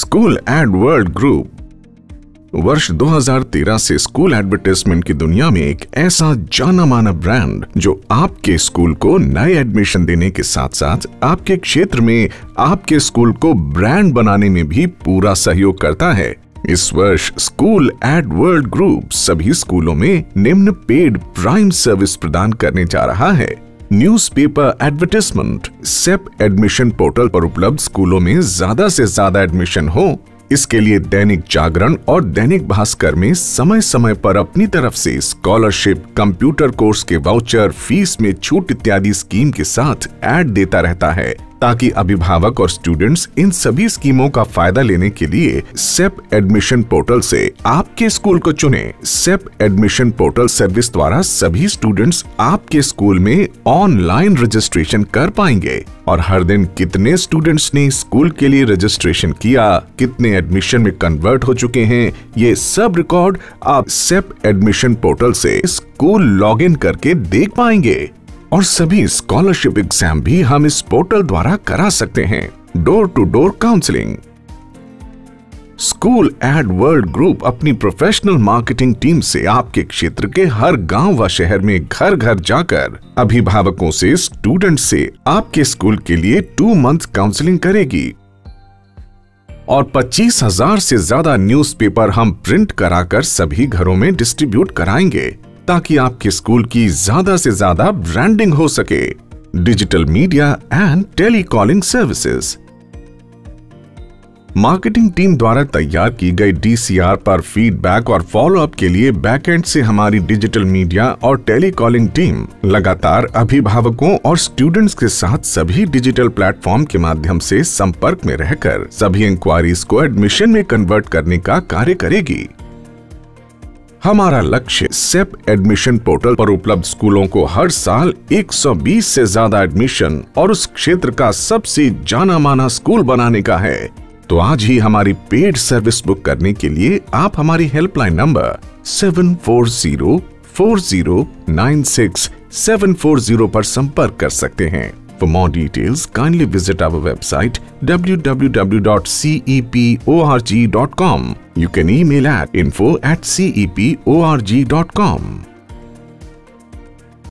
School ad world group वर्ष 2013 से school advertisement की दुनिया में एक ऐसा जाना माना ब्रांड जो आपके स्कूल को नए एडमिशन देने के साथ साथ आपके क्षेत्र में आपके स्कूल को ब्रांड बनाने में भी पूरा सहयोग करता है। इस वर्ष स्कूल एड वर्ल्ड ग्रुप सभी स्कूलों में निम्न पेड प्राइम सर्विस प्रदान करने जा रहा है। न्यूज़पेपर एडवर्टाइजमेंट सेप एडमिशन पोर्टल पर उपलब्ध स्कूलों में ज्यादा से ज्यादा एडमिशन हो, इसके लिए दैनिक जागरण और दैनिक भास्कर में समय समय पर अपनी तरफ से स्कॉलरशिप, कंप्यूटर कोर्स के वाउचर, फीस में छूट इत्यादि स्कीम के साथ ऐड देता रहता है, ताकि अभिभावक और स्टूडेंट्स इन सभी स्कीमों का फायदा लेने के लिए सेप एडमिशन पोर्टल से आपके स्कूल को चुनें। सेप एडमिशन पोर्टल सर्विस द्वारा सभी स्टूडेंट्स आपके स्कूल में ऑनलाइन रजिस्ट्रेशन कर पाएंगे और हर दिन कितने स्टूडेंट्स ने स्कूल के लिए रजिस्ट्रेशन किया, कितने एडमिशन में कन्वर्ट हो चुके हैं, ये सब रिकॉर्ड आप सेप एडमिशन पोर्टल से स्कूल लॉगिन करके देख पाएंगे। और सभी स्कॉलरशिप एग्जाम भी हम इस पोर्टल द्वारा करा सकते हैं। Door to door counselling. School ad world group अपनी प्रोफेशनल मार्केटिंग टीम से आपके क्षेत्र के हर गांव व शहर में घर घर जाकर अभिभावकों से, स्टूडेंट से आपके स्कूल के लिए 2 मंथ काउंसलिंग करेगी और 25,000 से ज्यादा न्यूज़पेपर हम प्रिंट कराकर सभी घरों में डिस्ट्रीब्यूट कराएंगे, ताकि आपके स्कूल की ज्यादा से ज्यादा ब्रांडिंग हो सके। Digital media and telecalling services. Marketing team द्वारा तैयार की गई DCR पर फीडबैक और फॉलोअप के लिए बैकएंड से हमारी डिजिटल मीडिया और टेलीकॉलिंग टीम लगातार अभिभावकों और स्टूडेंट्स के साथ सभी डिजिटल प्लेटफॉर्म के माध्यम से संपर्क में रहकर सभी इंक्वायरीज को एडमिशन में कन्वर्ट करने का कार्य करेगी। हमारा लक्ष्य सेप एडमिशन पोर्टल पर उपलब्ध स्कूलों को हर साल 120 से ज्यादा एडमिशन और उस क्षेत्र का सबसे जाना माना स्कूल बनाने का है। तो आज ही हमारी पेड सर्विस बुक करने के लिए आप हमारी हेल्पलाइन नंबर 7404096740 पर संपर्क कर सकते हैं। For more details, kindly visit our website www.ceporg.com. You can email at info@ceporg.com.